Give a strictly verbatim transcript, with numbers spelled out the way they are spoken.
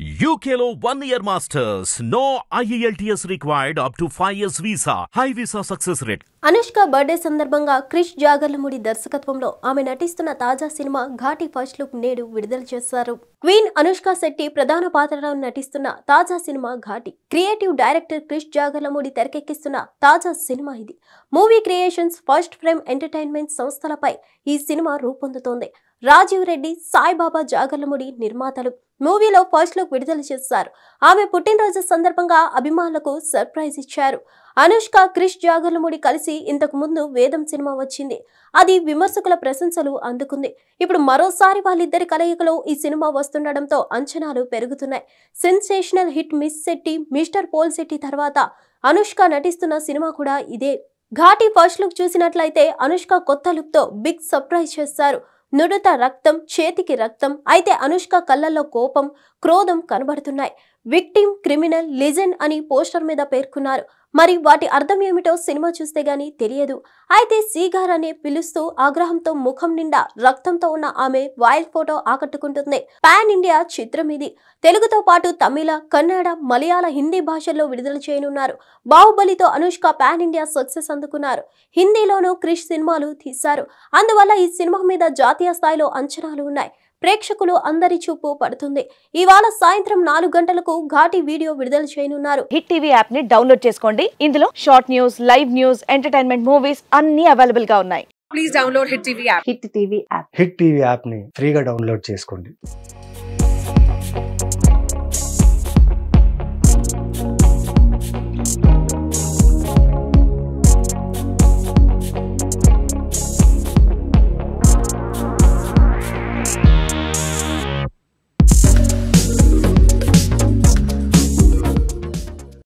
U K L O one year Masters. No I E L T S required up to five years visa. High visa success rate. Anushka birthday సందర్భంగా క్రిష్ జాగర్లముడి దర్శకత్వంలో ఆమె నటిస్తున్న తాజా సినిమా Ghaati first look నేడు విడుదల చేశారు. క్వీన్ అనుష్క శెట్టి ప్రధాన పాత్రలో నటిస్తున్న తాజా సినిమా ఘాటి. క్రియేటివ్ డైరెక్టర్ క్రిష్ జాగర్లముడి తెరకెక్కిస్తున్న తాజా సినిమా ఇది. Movie creations first frame entertainment సంస్థలపై ఈ సినిమా రూపొందుతోంది. రాజీవ్ రెడ్డి, సాయిబాబా జాగర్లముడి నిర్మాతలు. మూవీలో ఫస్ట్ లుక్ విడుదల చేశారు. ఆమె పుట్టినరోజు సందర్భంగా అభిమానులకు సర్ప్రైజ్ ఇచ్చారు. అనుష్క క్రిష్ జాగర్లముడి కలిసి ఇంతకు ముందు వేదం సినిమా వచ్చింది. అది విమర్శకుల ప్రశంసలు అందుకుంది. ఇప్పుడు మరోసారి వాళ్ళిద్దరి కలయికలో ఈ సినిమా వస్తుండడంతో అంచనాలు పెరుగుతున్నాయి. Sensational hit miss Shetty, mister Polishetty తర్వాత అనుష్క నటిస్తున్న సినిమా కూడా ఇదే. ఘాటి ఫస్ట్ లుక్ చూసినట్లయితే అనుష్క కొత్త లుక్ తో బిగ్ సర్ప్రైజ్ చేశారు. నుడుత రక్తం, చేతికి రక్తం. అయితే అనుష్క కళ్ళల్లో కోపం, క్రోధం కనబడుతున్నాయి. విక్టిమ్, క్రిమినల్, లెజెండ్ అని పోస్టర్ మీద పేర్కొన్నారు. మరి వాటి అర్థం ఏమిటో సినిమా చూస్తే గానీ తెలియదు. అయితే సీగార్ అనే పిలుస్తూ ఆగ్రహంతో ముఖం నిండా రక్తంతో ఉన్న ఆమె వైల్డ్ ఫోటో ఆకట్టుకుంటుంది. పాన్ ఇండియా చిత్రం ఇది. తెలుగుతో పాటు తమిళ, కన్నడ, మలయాళ, హిందీ భాషల్లో విడుదల చేయనున్నారు. బాహుబలితో అనుష్క పాన్ ఇండియా సక్సెస్ అందుకున్నారు. హిందీలోనూ క్రిష్ సినిమాలు తీశారు. అందువల్ల ఈ సినిమా మీద జాతీయ స్థాయిలో అంచనాలు ఉన్నాయి. ప్రేక్షకులు అందరి చూపు పడుతుంది. ఇవాళ సాయంత్రం నాలుగు గంటలకు ఘాటి వీడియో విడుదల చేయనున్నారు. హిట్ టీవీ యాప్ ని డౌన్లోడ్ చేసుకోండి. ఇందులో short news, live news, entertainment, movies అన్ని అవైలబుల్ గా ఉన్నాయి. Please download hit TV app. Hit TV app Hit TV app ని ఫ్రీగా డౌన్లోడ్ చేసుకోండి.